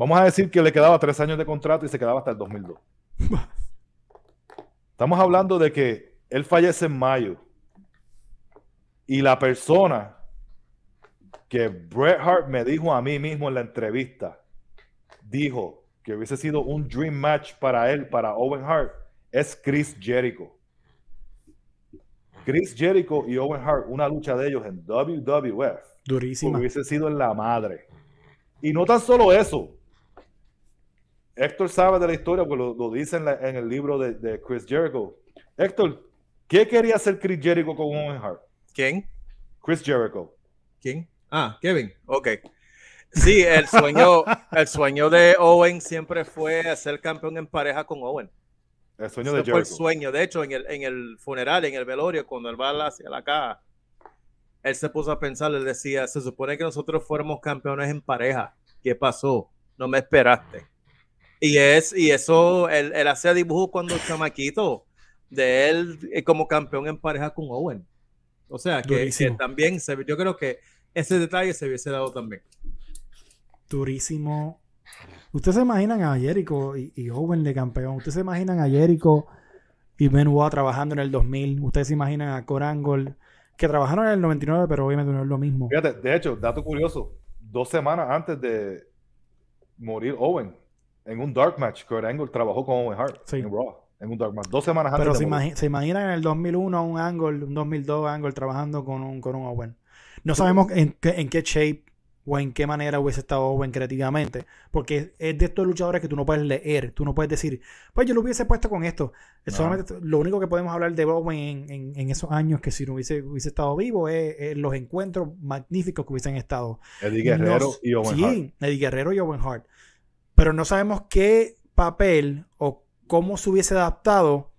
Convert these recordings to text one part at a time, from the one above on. Vamos a decir que le quedaba 3 años de contrato y se quedaba hasta el 2002. Estamos hablando de que él fallece en mayo y la persona que Bret Hart me dijo a mí mismo en la entrevista, dijo que hubiese sido un dream match para él, para Owen Hart, es Chris Jericho. Chris Jericho y Owen Hart, una lucha de ellos en WWF. Durísima. Hubiese sido en la madre. Y no tan solo eso. Héctor sabe de la historia, porque lo dice en el libro de Chris Jericho. Héctor, ¿qué quería hacer Chris Jericho con Owen Hart? ¿Quién? Chris Jericho. ¿Quién? Ah, Kevin. Ok. Sí, el sueño de Owen siempre fue ser campeón en pareja con Owen. El sueño de Jericho. Fue el sueño. De hecho, en el funeral, en el velorio, cuando él va hacia la caja, él se puso a pensar, le decía, se supone que nosotros fuéramos campeones en pareja. ¿Qué pasó? No me esperaste. Y eso, él hacía dibujos cuando el chamaquito de él como campeón en pareja con Owen. O sea, que también, yo creo que ese detalle se hubiese dado también. Durísimo. ¿Ustedes se imaginan a Jericho y Owen de campeón? ¿Ustedes se imaginan a Jericho y Benoit trabajando en el 2000? ¿Ustedes se imaginan a Corángol? Que trabajaron en el 99, pero obviamente no es lo mismo. Fíjate, de hecho, dato curioso, 2 semanas antes de morir Owen, en un dark match, Kurt Angle trabajó con Owen Hart, sí, en Raw, en un dark match, 2 semanas antes. Pero se imaginan en el 2001 un Angle, un 2002 Angle trabajando con un Owen. No sabemos en qué shape o en qué manera hubiese estado Owen creativamente, porque es de estos luchadores que tú no puedes leer, tú no puedes decir, pues yo lo hubiese puesto con esto. No. Solamente lo único que podemos hablar de Owen en esos años, que si no hubiese estado vivo, es los encuentros magníficos que hubiesen estado. Eddie Guerrero y Owen Hart. Sí, Eddie Guerrero y Owen Hart. Pero no sabemos qué papel o cómo se hubiese adaptado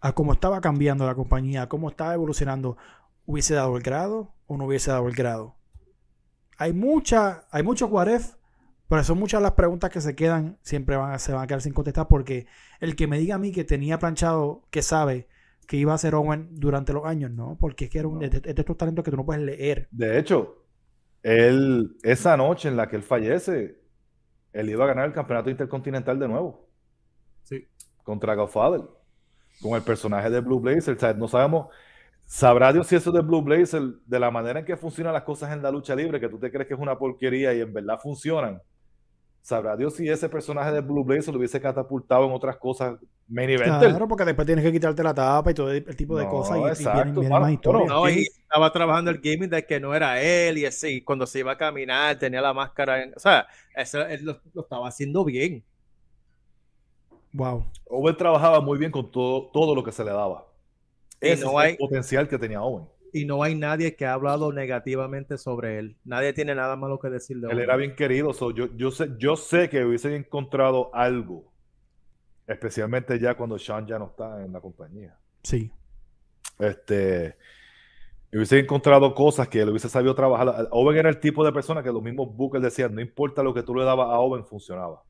a cómo estaba cambiando la compañía, a cómo estaba evolucionando. ¿Hubiese dado el grado o no hubiese dado el grado? Hay muchos what if, pero son muchas las preguntas que se quedan, siempre se van a quedar sin contestar, porque el que me diga a mí que tenía planchado, que sabe que iba a ser Owen durante los años, no, porque es que era un, es de estos talentos que tú no puedes leer. De hecho, esa noche en la que él fallece, él iba a ganar el campeonato intercontinental de nuevo. Sí. Contra Godfather, con el personaje de Blue Blazer. O sea, no sabemos. Sabrá Dios si eso de Blue Blazer, de la manera en que funcionan las cosas en la lucha libre, que tú te crees que es una porquería y en verdad funcionan, sabrá Dios si ese personaje de Blue Blazer lo hubiese catapultado en otras cosas, main event. Claro, porque después tienes que quitarte la tapa y todo el tipo de cosas. Exacto, y más historias. No, y estaba trabajando el gaming de que no era él, y así, cuando se iba a caminar tenía la máscara, o sea, eso, él lo estaba haciendo bien. Wow. Owen trabajaba muy bien con todo lo que se le daba. Ese no es el potencial que tenía Owen. Y no hay nadie que ha hablado negativamente sobre él. Nadie tiene nada malo que decir de él. Él era bien querido. Yo sé que hubiese encontrado algo. Especialmente ya cuando Sean ya no está en la compañía. Sí. Hubiese encontrado cosas que él hubiese sabido trabajar. Owen era el tipo de persona que los mismos bookers decían, no importa lo que tú le dabas a Owen, funcionaba.